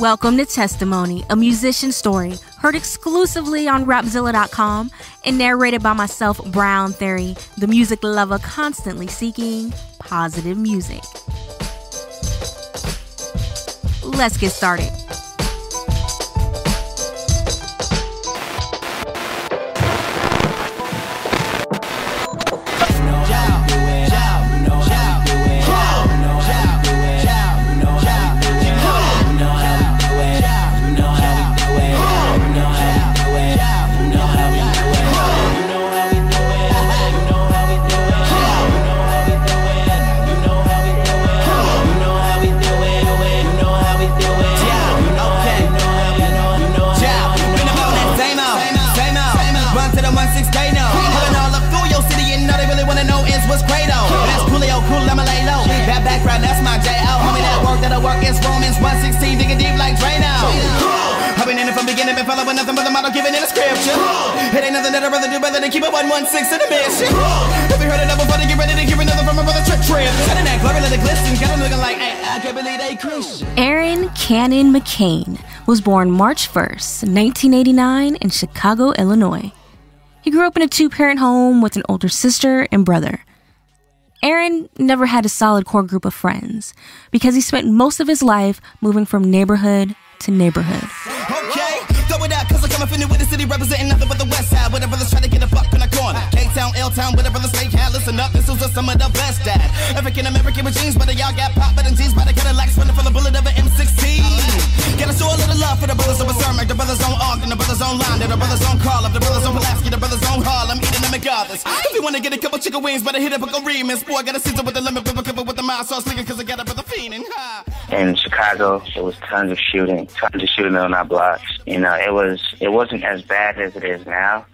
Welcome to Testimony, a musician story heard exclusively on Rapzilla.com and narrated by myself, Brown Theory, the music lover constantly seeking positive music. Let's get started. Aaron Cannon McCain was born March 1st, 1989 in Chicago, Illinois. He grew up in a two-parent home with an older sister and brother. Aaron never had a solid core group of friends because he spent most of his life moving from neighborhood to neighborhood. In Chicago, there was tons of shooting on our blocks. You know, it wasn't as bad as it is now,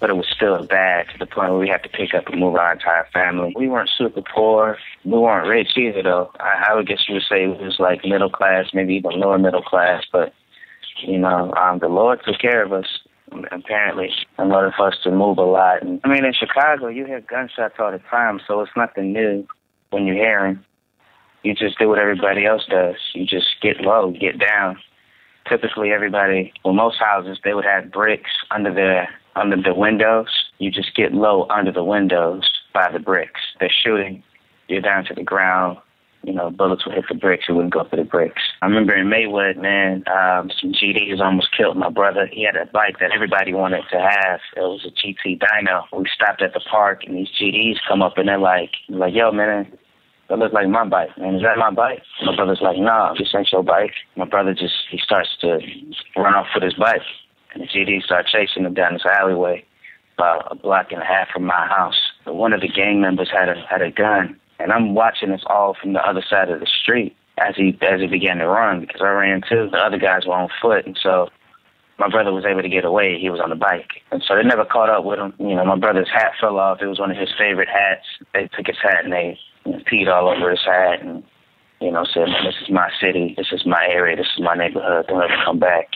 but it was still bad to the point where we had to pick up and move our entire family. We weren't super poor. We weren't rich either, though. I would guess you would say it was like middle class, maybe even lower middle class. But, you know, the Lord took care of us, apparently, in order for us to move a lot. And, I mean, in Chicago, you hear gunshots all the time, so it's nothing new when you hear them. You just do what everybody else does. You just get low, get down. Typically, everybody, well, most houses, they would have bricks under the windows. You just get low under the windows by the bricks. They're shooting. You're down to the ground. You know, bullets would hit the bricks. It wouldn't go for the bricks. I remember in Maywood, man, some GDs almost killed my brother. He had a bike that everybody wanted to have. It was a GT Dino. We stopped at the park, and these GDs come up, and they're like, yo, man, that looks like my bike. Man, is that my bike? My brother's like, nah, this ain't your bike. My brother he starts to run off with his bike. And the GD started chasing him down this alleyway about a block and a half from my house. But one of the gang members had a gun, and I'm watching this all from the other side of the street as he began to run, because I ran too. The other guys were on foot, and so my brother was able to get away. He was on the bike, and so they never caught up with him. You know, my brother's hat fell off. It was one of his favorite hats. They took his hat and they peed all over his hat, and you know, said, man, "This is my city. This is my area. This is my neighborhood. Don't ever come back."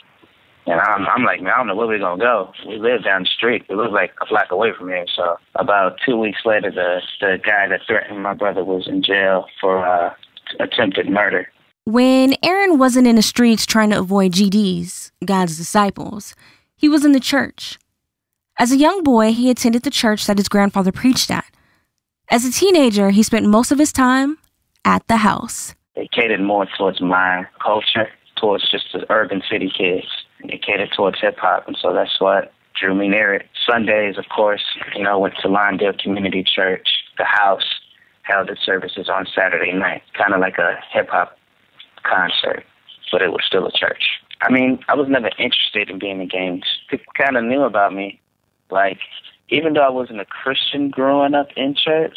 And I'm like, man, I don't know where we're going to go. We live down the street. We live like a block away from here. So about 2 weeks later, the guy that threatened my brother was in jail for attempted murder. When Aaron wasn't in the streets trying to avoid GDs, God's disciples, he was in the church. As a young boy, he attended the church that his grandfather preached at. As a teenager, he spent most of his time at the house. It catered more towards my culture, towards just the urban city kids. It catered towards hip-hop, and so that's what drew me near it. Sundays, of course, you know, went to Lawndale Community Church. The house held its services on Saturday night, kind of like a hip-hop concert, but it was still a church. I mean, I was never interested in being in gangs. People kind of knew about me. Like, even though I wasn't a Christian growing up in church,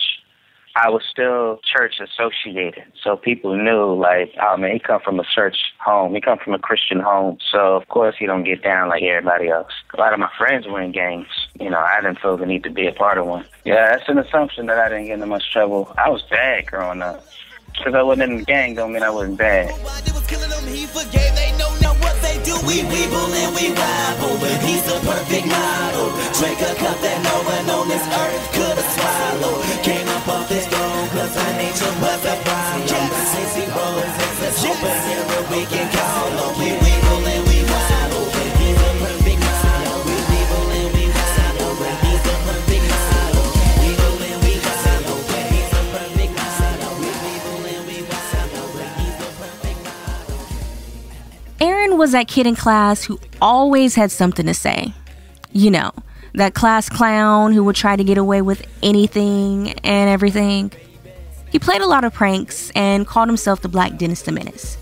I was still church-associated, so people knew, like, oh, man, he come from a church home. He come from a Christian home, so, of course, he don't get down like everybody else. A lot of my friends were in gangs. You know, I didn't feel the need to be a part of one. Yeah, that's an assumption that I didn't get into much trouble. I was bad growing up. Because I wasn't in the gang don't mean I wasn't bad. was that kid in class who always had something to say. You know, that class clown who would try to get away with anything and everything. He played a lot of pranks and called himself the Black Dennis the Menace.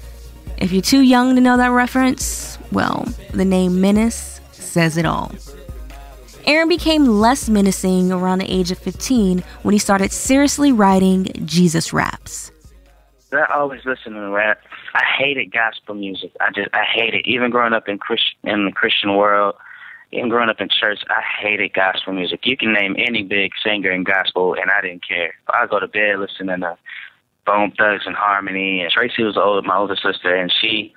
If you're too young to know that reference, well, the name Menace says it all. Aaron became less menacing around the age of 15 when he started seriously writing Jesus raps. I always listened to rap. I hated gospel music. I hated it. Even growing up in the Christian world, even growing up in church, I hated gospel music. You can name any big singer in gospel, and I didn't care. I go to bed listening to Bone Thugs and Harmony. And Tracy was my older sister, and she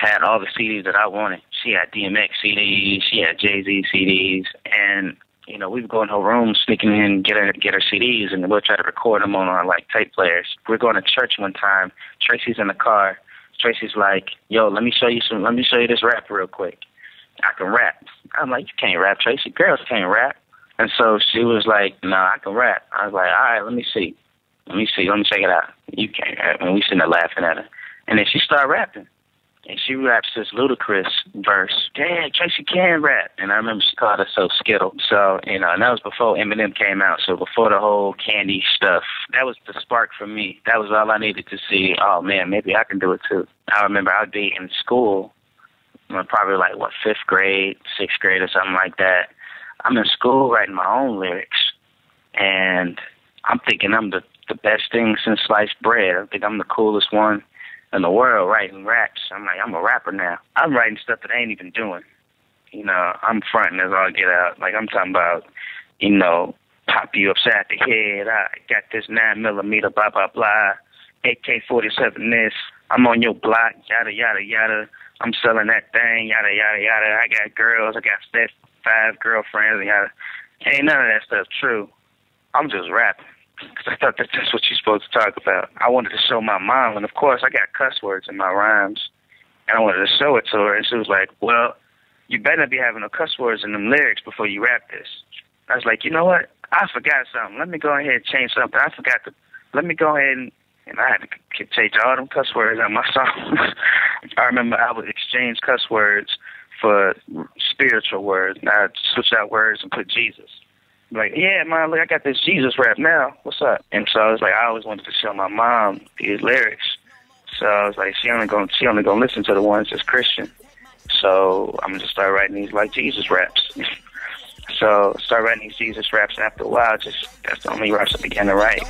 had all the CDs that I wanted. She had DMX CDs. She had Jay Z CDs. And, you know, we'd go in her room, sneaking in, get her CDs, and we'll try to record them on our, like, tape players. We're going to church one time. Tracy's in the car. Tracy's like, yo, let me show you this rap real quick. I can rap. I'm like, you can't rap, Tracy. Girls can't rap. And so she was like, nah, I can rap. I was like, all right, let me see. Let me check it out. You can't rap. And we sitting there laughing at her. And then she started rapping. And she raps this ludicrous verse. Dang, Tracy can rap. And I remember she called herself Skittle. So, you know, and that was before Eminem came out. So before the whole candy stuff, that was the spark for me. That was all I needed to see. Oh, man, maybe I can do it, too. I remember I would be in school, probably like, what, 5th grade, 6th grade or something like that. I'm in school writing my own lyrics, and I'm thinking I'm the best thing since sliced bread. I think I'm the coolest one in the world writing raps. I'm like, I'm a rapper now. I'm writing stuff that I ain't even doing. You know, I'm fronting as all get out. Like, I'm talking about, you know, pop you upside the head. I got this 9mm, blah, blah, blah, AK-47 this. I'm on your block, yada, yada, yada. I'm selling that thing, yada, yada, yada. I got girls. I got 5 girlfriends, yada. Ain't none of that stuff true. I'm just rapping because I thought that that's what you're supposed to talk about. I wanted to show my mom, and, of course, I got cuss words in my rhymes, and I wanted to show it to her, and she was like, well, you better not be having no cuss words in them lyrics before you rap this. I was like, you know what? I forgot something. Let me go ahead and change something. I forgot to – let me go ahead and I had to change all them cuss words on my song. I remember I would exchange cuss words for spiritual words, and I'd switch out words and put Jesus. Like, yeah, Mom, look, I got this Jesus rap now. What's up? And so I was like, I always wanted to show my mom these lyrics. So I was like, she only gonna listen to the ones that's Christian. So I'm gonna start writing these like Jesus raps. So start writing these Jesus raps, and after a while, that's the only raps I began to write.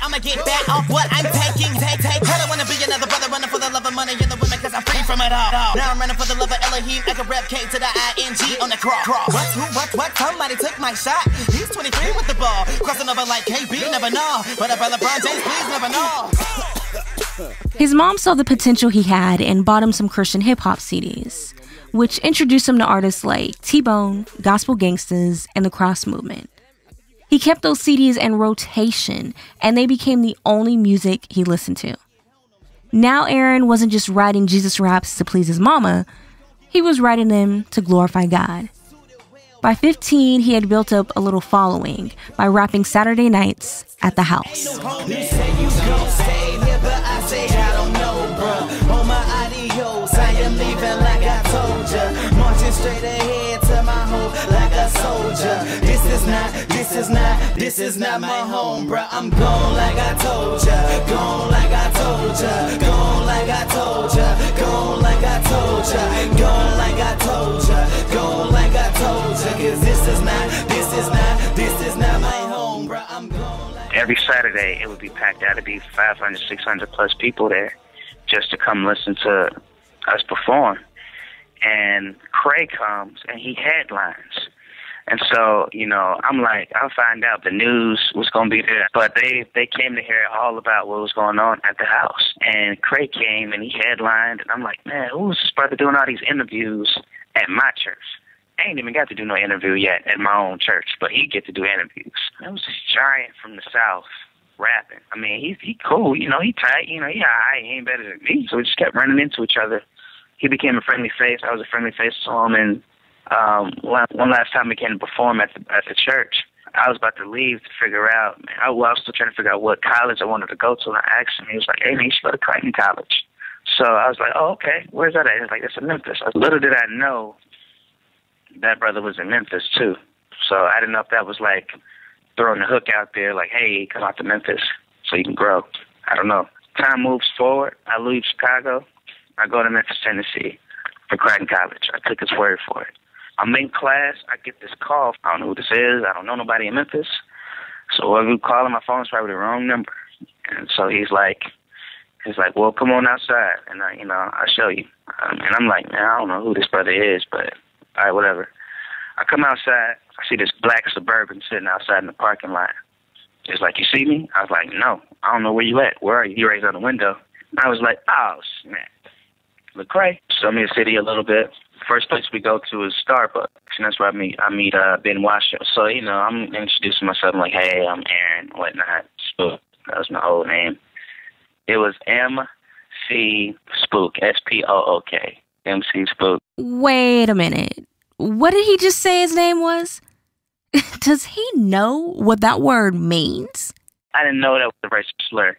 I'ma get back off what I'm taking. I don't wanna be another brother running for the love of money and the women, cause I'm free from it all. Now I'm running for the love of Elohim. I can rap K to the ING on the cross. What? Somebody took my shot. He's 23 with the ball. Crossing over like KB, never know. But a brother Brown James, please never know. His mom saw the potential he had and bought him some Christian hip-hop CDs, which introduced him to artists like T-Bone, Gospel Gangsters, and the Cross Movement. He kept those CDs in rotation, and they became the only music he listened to. Now Aaron wasn't just writing Jesus raps to please his mama, he was writing them to glorify God. By 15, he had built up a little following by rapping Saturday nights at the house. Straight ahead to my home like a soldier. This is not my home, bro. I'm gone like I told ya, gone like I told ya, gone like I told ya, gone like I told ya, gone like I told ya, gone like I told ya. Cause this is not my home, bro. I'm gone like. Every Saturday it would be packed out. It'd be 500, 600 plus people there just to come listen to us perform. And Craig comes, and he headlines. And so, you know, I'm like, I'll find out the news, what's going to be there. But they came to hear all about what was going on at the house. And Craig came, and he headlined. And I'm like, man, who's this brother doing all these interviews at my church? I ain't even got to do no interview yet at my own church, but he get to do interviews. That was this giant from the South rapping. I mean, he cool. You know, he tight. You know, he all right. He ain't better than me. So we just kept running into each other. He became a friendly face. I was a friendly face to him. And one last time we came to perform at the church, I was about to leave to figure out, man, I was still trying to figure out what college I wanted to go to. And I asked him, he was like, hey, man, you should go to Crichton College. So I was like, oh, okay, where's that at? He was like, it's in Memphis. Little did I know that brother was in Memphis, too. So I didn't know if that was like throwing the hook out there, like, hey, come out to Memphis so you can grow. I don't know. Time moves forward. I leave Chicago. I go to Memphis, Tennessee for Crichton College. I took his word for it. I'm in class. I get this call. I don't know who this is. I don't know nobody in Memphis. So when we call him, my phone's probably the wrong number. And so he's like, well, come on outside, and I'll show you. And I'm like, man, I don't know who this brother is, but all right, whatever. I come outside. I see this black Suburban sitting outside in the parking lot. He's like, you see me? I was like, no, I don't know where you at. Where are you? He raised on the window. And I was like, oh, snap. Lecrae. So I'm in the city a little bit. First place we go to is Starbucks, and that's where I meet Ben Wash. So, I'm introducing myself. I'm like, hey, I'm Aaron, whatnot. Spook. That was my whole name. It was MC Spook, S-P-O-O-K, MC Spook. Wait a minute. What did he just say his name was? Does he know what that word means? I didn't know that was a racial slur.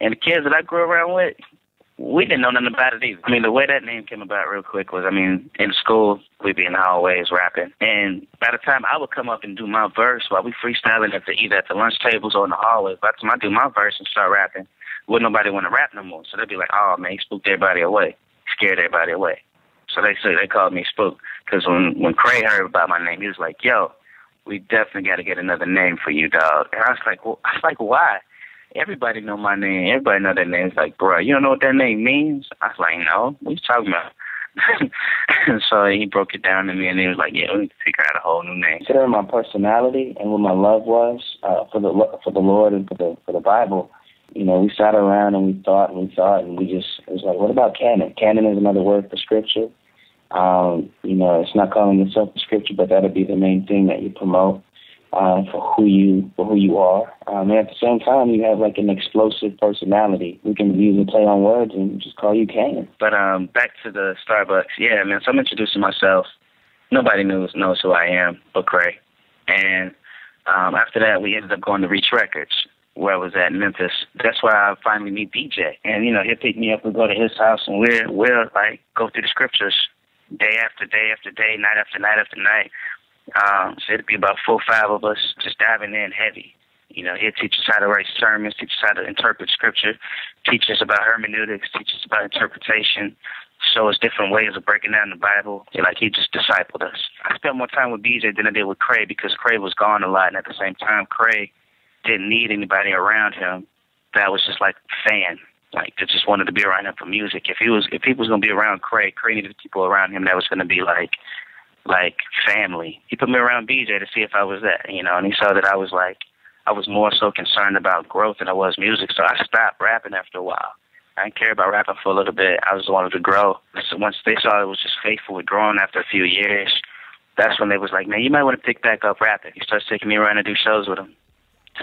And the kids that I grew around with, we didn't know nothing about it either. I mean, the way that name came about real quick was, in school, we'd be in the hallways rapping. And by the time I would come up and do my verse, while we freestyling either at the lunch tables or in the hallways, by the time I do my verse and start rapping, wouldn't nobody want to rap no more. So they'd be like, oh, man, he spooked everybody away, scared everybody away. So they called me Spook because when Cray heard about my name, he was like, yo, we definitely got to get another name for you, dog. And I was like, why? Everybody know my name. Everybody know that name. It's like, bro, you don't know what that name means? I was like, no, what are you talking about? And so he broke it down to me, and he was like, yeah, we need to figure out a whole new name. Considering my personality and what my love was for the Lord and for the Bible, we sat around and we thought, and it was like, what about canon? Canon is another word for scripture. It's not calling yourself a scripture, but that'll be the main thing that you promote for who you are. And at the same time, you have like an explosive personality. We can use and play on words and just call you Cannon. But back to the Starbucks. Yeah, man, so I'm introducing myself. Nobody knows who I am but Cray. And after that, we ended up going to Reach Records, where I was at in Memphis. That's where I finally meet BJ. And, he'll pick me up and go to his house, and we'll like, go through the scriptures day after day after day, night after night after night. So it'd be about 4 or 5 of us just diving in heavy. He'd teach us how to write sermons, teach us how to interpret scripture, teach us about hermeneutics, teach us about interpretation, show us different ways of breaking down the Bible. Like, he just discipled us. I spent more time with BJ than I did with Cray because Cray was gone a lot, and at the same time, Cray didn't need anybody around him that was just like a fan. Like, they just wanted to be around him for music. If people was going to be around Cray, Cray needed people around him that was going to be like family. He put me around BJ to see if I was that, and he saw that I was more so concerned about growth than I was music, so I stopped rapping after a while. I didn't care about rapping for a little bit. I just wanted to grow. So once they saw I was just faithful with growing after a few years, that's when they was like, man, you might want to pick back up rapping. He starts taking me around to do shows with him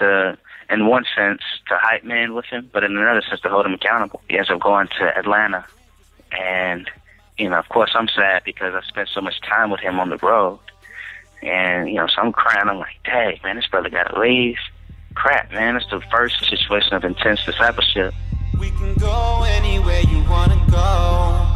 to, in one sense, to hype man with him, but in another sense, to hold him accountable. He ends up going to Atlanta, and of course, I'm sad because I spent so much time with him on the road. And, so I'm crying. I'm like, dang, man, this brother got to leave. Crap, man, it's the first situation of intense discipleship. We can go anywhere you want to go.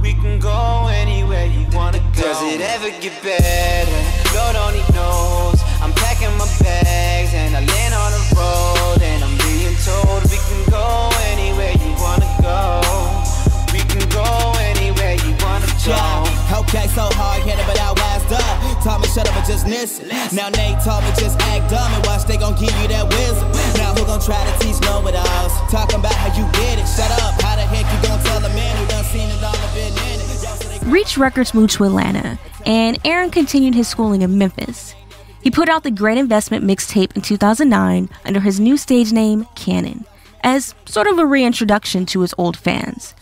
We can go anywhere you want to go. Does it ever get better? Lord only knows. I'm packing my bags and I land on the road. And I'm being told we can go anywhere you want to go. We can go anywhere you want to go. Okay, so hard-headed, but I wised up. Taught me shut up and just listen. Now Nate taught me just act dumb and watch they gon' give you that wisdom. Now who gon' try to teach know-it-alls? Talking about how you did it, shut up. How the heck you gon' tell a man who done seen it all and been in it? Reach Records moved to Atlanta, and Aaron continued his schooling in Memphis. He put out the Great Investment mixtape in 2009 under his new stage name, Cannon, as sort of a reintroduction to his old fans.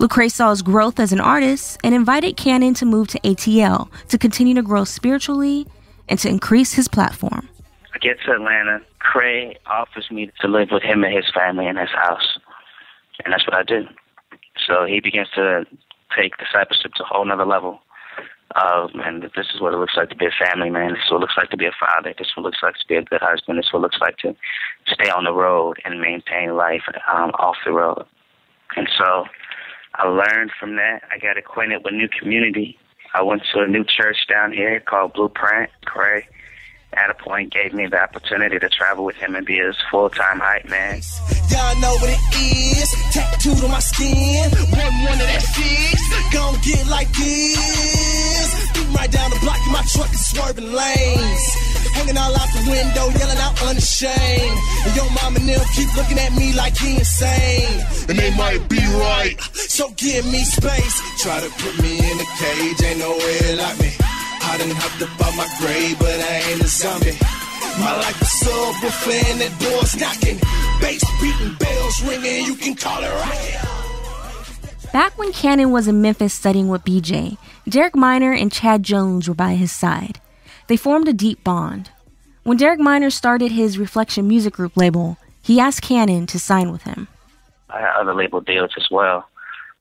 Lecrae saw his growth as an artist and invited Cannon to move to ATL to continue to grow spiritually and to increase his platform. I get to Atlanta. Cray offers me to live with him and his family in his house, and that's what I do. So he begins to take discipleship to a whole nother level. And this is what it looks like to be a family man. This is what it looks like to be a father. This is what it looks like to be a good husband. This is what it looks like to stay on the road and maintain life off the road. And so I learned from that. I got acquainted with new community. I went to a new church down here called Blueprint. Cray, at a point, gave me the opportunity to travel with him and be his full-time hype man. Y'all know what it is. Tattooed on my skin. One of that shit. Gonna get like this. Beating right down the block in my truck and swerving lanes. Hanging all out the window, yelling out unashamed. And your mom and them keep looking at me like he insane. And they might be right, so give me space. Try to put me in a cage, ain't nowhere like me. I done hopped up out my grave, but I ain't a zombie. My life is sub buffet and that door's knocking. Bass beating, bells ringing, you can call it right. Back when Cannon was in Memphis studying with BJ, Derek Minor and Chad Jones were by his side. They formed a deep bond. When Derek Minor started his Reflection Music Group label, he asked Cannon to sign with him. I had other label deals as well,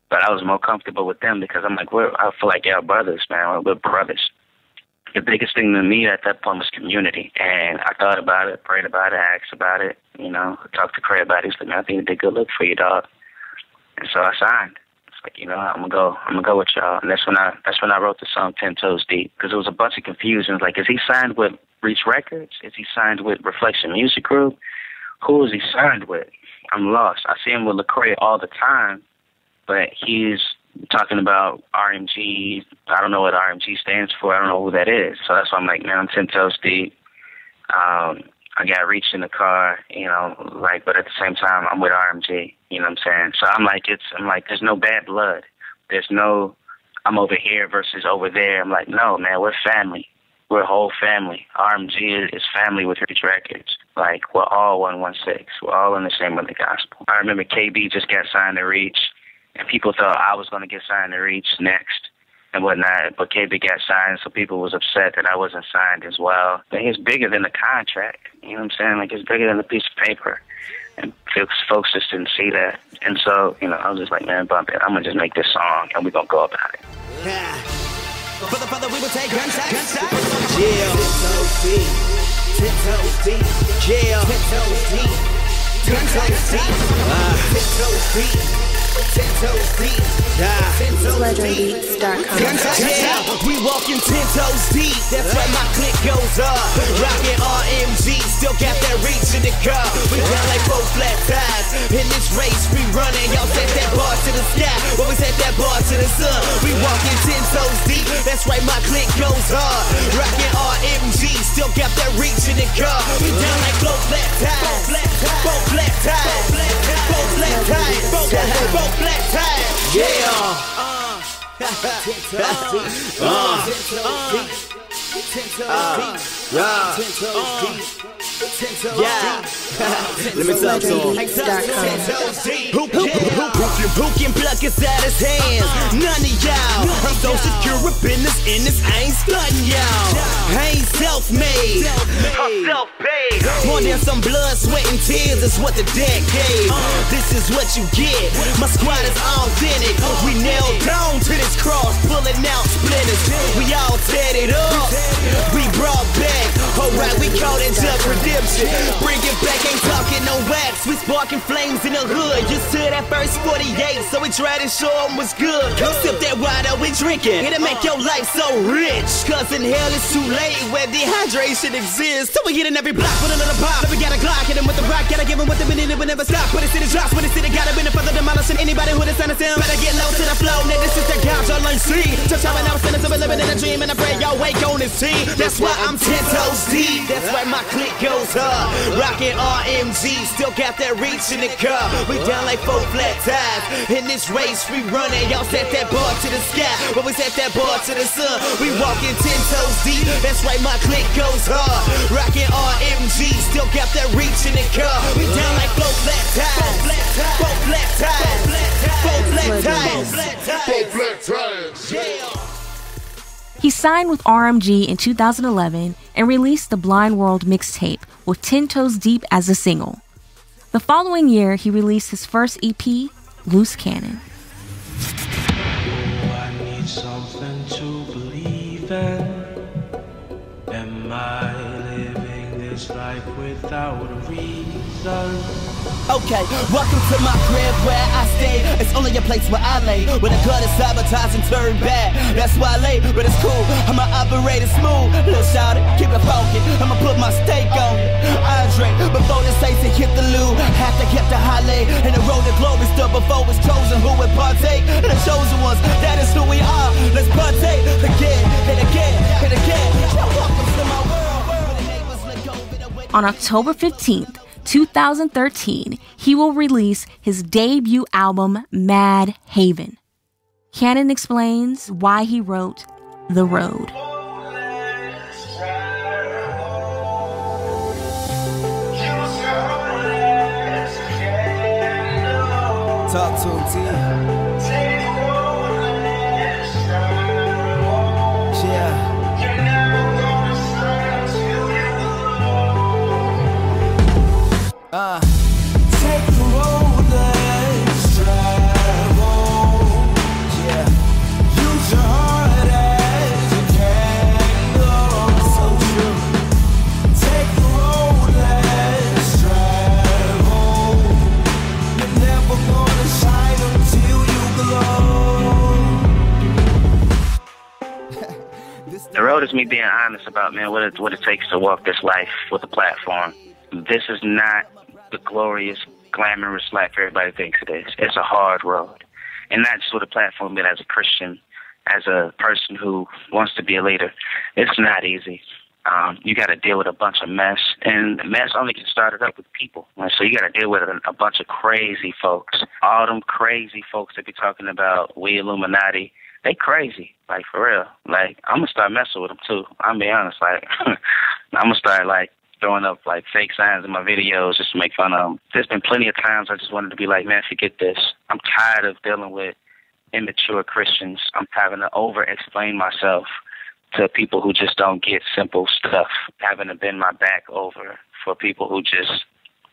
but I was more comfortable with them because I'm like, I feel like y'all brothers, man. We're brothers. The biggest thing to me at that point was community. And I thought about it, prayed about it, asked about it, you know, talked to Craig about it. He's like, man, I think you did good look for you, dog. And so I signed. Like, you know, I'm gonna go with y'all. And that's when I wrote the song 10 Toes Deep, because it was a bunch of confusions. Like, is he signed with Reach Records? Is he signed with Reflection Music Group? Who is he signed with? I'm lost. I see him with Lecrae all the time, but he's talking about RMG. I don't know what RMG stands for. I don't know who that is. So that's why I'm like, man, I'm 10 Toes Deep. I got Reach in the car, you know, like, but at the same time, I'm with RMG, you know what I'm saying? So I'm like, there's no bad blood. There's no, I'm over here versus over there. I'm like, no, man, we're family. We're a whole family. RMG is family with Reach Records. Like, we're all 116. We're all in the same with the gospel. I remember KB just got signed to Reach, and people thought I was going to get signed to Reach next and whatnot, but KB got signed, so people was upset that I wasn't signed as well. But it's bigger than the contract, you know what I'm saying? Like, it's bigger than a piece of paper, and folks just didn't see that. And so, you know, I was just like, man, bump it. I'm gonna just make this song, and we're gonna go about it. Yeah, brother, we will take gun sex. Jail, 10 toes deep, jail, 10 toes deep, gun sex deep, 10 toes deep. 10 toes deep. We walking 10 toes deep. That's where my click goes up. Rocking RMG, still got that reach in the cup. We got like 4 flat tires. In this race, we running. Y'all set that bar to the sky. When we set that bar to the sun, we walking 10 toes deep. That's right, my click goes up. Rocking RMG, still got that reach in the cup. We down like 4 flat tires. 4 flat tires. 4 flat tires. 4 flat tires. Black tie. Yeah. Let me tell you. Who can pluck us out his hands? None of y'all. I'm so secure up in this, I ain't stunting y'all. I ain't self-made. I'm self-paid. More than some blood, sweat, and tears is what the deck gave. This is what you get. My squad is authentic. We nailed down to this cross, pulling out splinters. We all set it up. We brought back. Alright, we call it up redemption. Bring it back, ain't talking no wax. We sparking flames in the hood. You stood at first 48, so we tried to show them what's good. Come sip that water we drinking. It'll make your life so rich. Cause in hell it's too late where dehydration exists. So we hitting every block with another pop. We got a Glock, hit him with the rock. Gotta give him what they been in it, we never stop. Put it in the drops, put it in the got up in the further demolition. Anybody who doesn't understand, better get low to the flow. Now this is the couch on my seat. Just how I know, spending time living in a dream. And I pray y'all wake on this team. That's why I'm 10 toes deep. That's why my click goes up. Rockin' RMG, still got that reach in the cup. We down like 4 flat tires. In this race, we running. Y'all set that bar to the sky. When we set that bar to the sun, we walking 10 toes deep. That's why my click goes hard. Rockin' RMG, still got that reach in the cup. We down like 4 flat tires. 4 flat tires. 4 flat tires. 4 flat tires. Yeah. He signed with RMG in 2011 and released the Blind World mixtape with 10 Toes Deep as a single. The following year, he released his first EP, Loose Cannon. I need something to believe in. Am I living this life without a reason. Okay, welcome to my crib where I stay. It's only a place where I lay. When the cut is sabotaged and turned bad, that's why I lay, but it's cool. I'ma operate it smooth. Look, shout it, keep it focused. I'ma put my stake on it. Andre, before this ace it hit the loo, have to keep the highlight. And the road to glory stood before it's chosen. Who would partake? And the chosen ones, that is who we are. Let's partake again and again and again. Welcome to my world. On October 15th, 2013, he will release his debut album, Mad Haven. Cannon explains why he wrote The Road. Talk to him, T. Yeah. Take the road less traveled, yeah. Use your heart as you can, oh, so true. Take the road less traveled. You're never gonna shine until you glow. The road is me being honest about, man, what it takes to walk this life with a platform. This is not the glorious, glamorous life everybody thinks it is. It's a hard road. And not just with a platform, but as a Christian, as a person who wants to be a leader, it's not easy. You got to deal with a bunch of mess. And mess only gets started up with people. So you got to deal with a bunch of crazy folks. All them crazy folks that be talking about we Illuminati, they crazy, like for real. Like, I'm going to start messing with them too. I'm be honest, like, I'm going to start, like, throwing up like fake signs in my videos just to make fun of them. There's been plenty of times I just wanted to be like, man, forget this. I'm tired of dealing with immature Christians. I'm having to over-explain myself to people who just don't get simple stuff. Having to bend my back over for people who just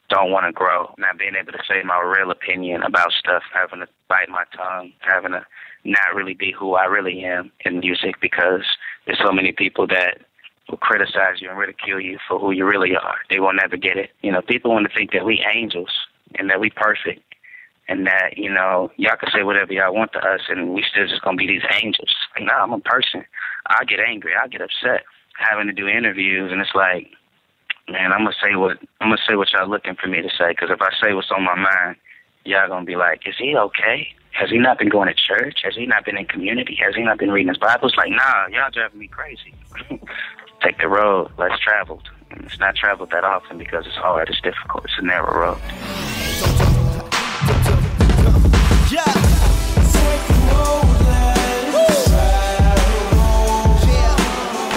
don't want to grow. Not being able to say my real opinion about stuff. Having to bite my tongue. Having to not really be who I really am in music because there's so many people that will criticize you and ridicule you for who you really are. They won't ever get it. You know, people want to think that we angels and that we perfect and that, you know, y'all can say whatever y'all want to us and we still just going to be these angels. Like, no, I'm a person. I get angry. I get upset. Having to do interviews and it's like, man, I'm going to say what y'all looking for me to say because if I say what's on my mind, y'all going to be like, is he okay? Has he not been going to church? Has he not been in community? Has he not been reading his Bible? It's like, nah, y'all driving me crazy. Take the road less traveled. And it's not traveled that often because it's hard, it's difficult, it's a narrow road. Yeah. Take the road less traveled. Yeah.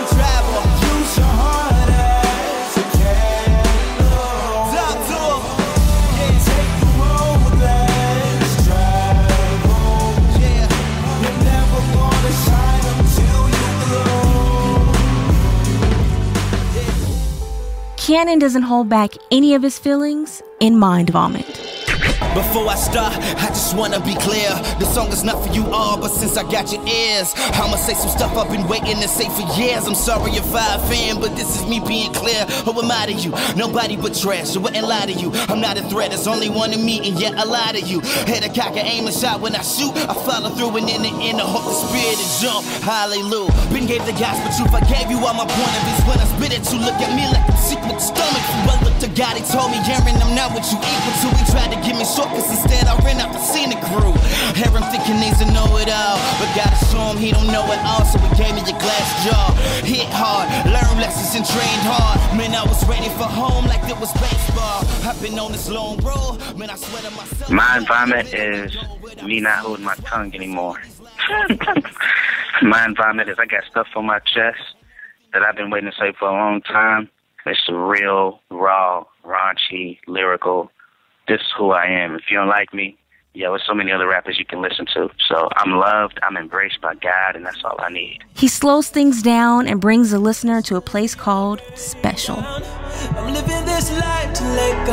Travel. Use your heart as you can. Yeah. Take the road less traveled. Yeah. You're never gonna shine until you glow. Cannon doesn't hold back any of his feelings in Mind Vomit. Before I start, I just want to be clear. The song is not for you all, but since I got your ears, I'ma say some stuff I've been waiting to say for years. I'm sorry if I offend, but this is me being clear. Who am I to you? Nobody but trash. I wouldn't lie to you. I'm not a threat. There's only one to me, and yet I lie to you. Head a cock, I aim a shot. When I shoot, I follow through, and in the end, I hope the spirit is jump. Hallelujah. Been gave the gospel truth. I gave you all my point of this. When I spit it, you look at me like I'm sick with stomach. But look to God, he told me, Aaron, I'm not what you equal to. He tried to give me short, cause instead I ran out the scenic crew. Aaron thinking needs to know it all, but gotta show him he don't know it all. So he gave me a glass jaw. Hit hard, learn lessons and trained hard. Man, I was ready for home like it was baseball. I've been on this long road. Man, I swear to myself. Mind vomit is me not holding my tongue anymore. Mind vomit is I got stuff on my chest that I've been waiting to say for a long time. It's real, raw, raunchy, lyrical. This is who I am. If you don't like me, yeah, there's so many other rappers you can listen to. So I'm loved, I'm embraced by God, and that's all I need. He slows things down and brings the listener to a place called special. I'm living this life to let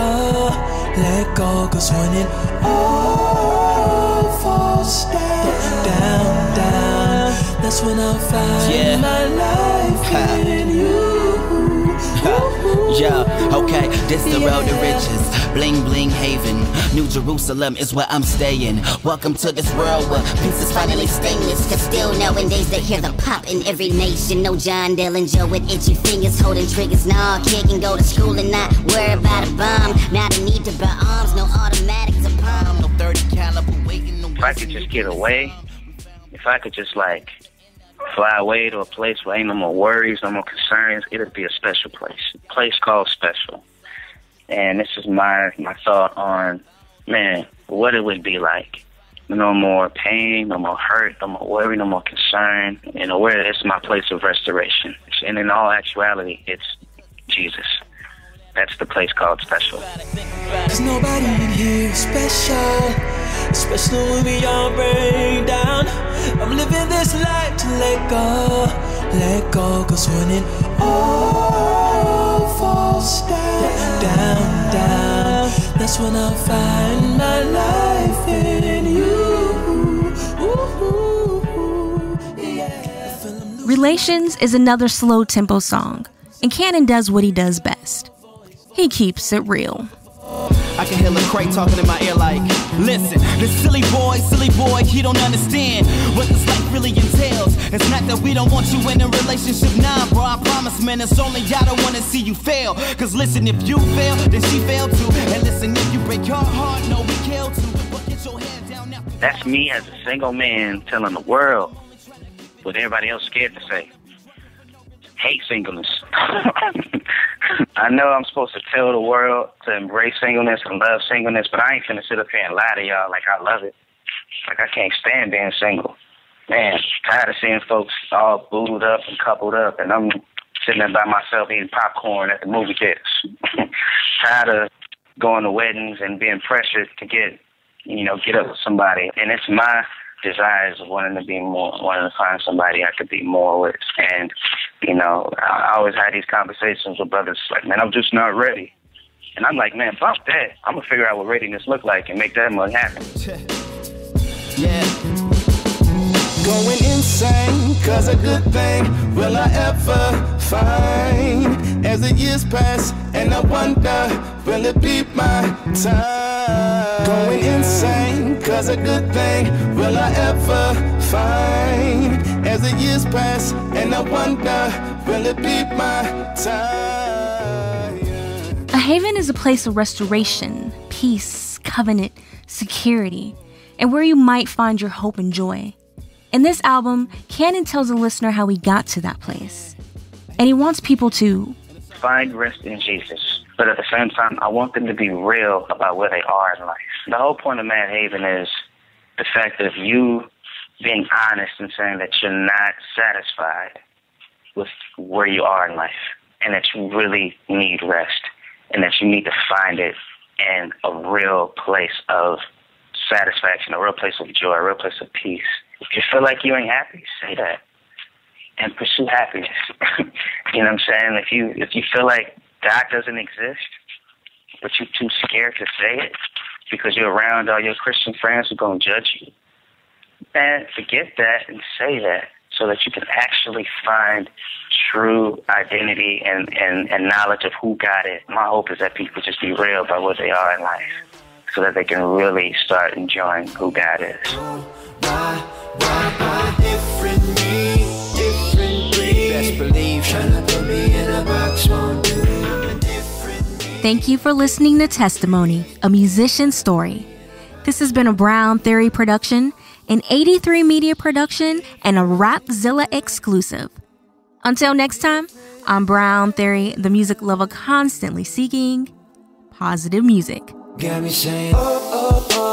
go, cause when it all falls down, down, that's when I'll find my life in you. Yo, okay, this the road to riches. Bling bling haven. New Jerusalem is where I'm staying. Welcome to this world where peace is finally stainless. Cause still nowadays they hear the pop in every nation. No John Dillinger Joe with itchy fingers holding triggers. Nah, kid can go to school and not worry about a bomb. Not a need to buy arms, no automatics or bomb. No 30 caliber waiting. If I could just get away, if I could just like fly away to a place where ain't no more worries, no more concerns, it'd be a special place. A place called special. And this is my thought on, man, what it would be like. No more pain, no more hurt, no more worry, no more concern. You know, where it's my place of restoration. And in all actuality, it's Jesus. That's the place called special. There's nobody in here special. Especially when we all burn down. I'm living this life to let go, cause when it all falls down, down, down, that's when I'll find my life in you. Ooh, yeah. Relations is another slow tempo song, and Cannon does what he does best. He keeps it real. I can hear Lecrae talking in my ear like, listen, this silly boy, he don't understand what this life really entails. It's not that we don't want you in a relationship, nah, bro, I promise, man, it's only I don't want to see you fail. Cause listen, if you fail, then she failed too. And listen, if you break your heart, no, we killed too. But get your head down now. That's me as a single man telling the world what everybody else scared to say. Hate singleness. I know I'm supposed to tell the world to embrace singleness and love singleness, but I ain't finna sit up here and lie to y'all like I love it. Like I can't stand being single. Man, tired of seeing folks all booed up and coupled up, and I'm sitting there by myself eating popcorn at the movie theaters. Tired of going to weddings and being pressured to get up with somebody. And it's my desires of wanting to be more, wanting to find somebody I could be more with. And, you know, I always had these conversations with brothers like, man, I'm just not ready. And I'm like, man, fuck that. I'm going to figure out what readiness look like and make that mug happen. Yeah. Going insane, cause a good thing will I ever find. As the years pass, and I wonder, will it be my time? Going insane, cause a good thing will I ever find. As the years pass, and I wonder, will it be my time? A haven is a place of restoration, peace, covenant, security, and where you might find your hope and joy. In this album, Cannon tells the listener how he got to that place. And he wants people to find rest in Jesus. But at the same time, I want them to be real about where they are in life. The whole point of Mad Haven is the fact of you being honest and saying that you're not satisfied with where you are in life and that you really need rest and that you need to find it in a real place of satisfaction, a real place of joy, a real place of peace. If you feel like you ain't happy, say that and pursue happiness. You know what I'm saying? If you feel like God doesn't exist, but you're too scared to say it because you're around all your Christian friends who are going to judge you, man, forget that and say that so that you can actually find true identity and knowledge of who God is. My hope is that people just be real about what they are in life so that they can really start enjoying who God is. Why different me, different breed. Best believe, trying to put me in a box won't do. Thank you for listening to Testimony, a musician's story. This has been a Brown Theory production, an 83 media production, and a Rapzilla exclusive. Until next time, I'm Brown Theory, the music lover constantly seeking positive music. Got me saying, oh, oh, oh.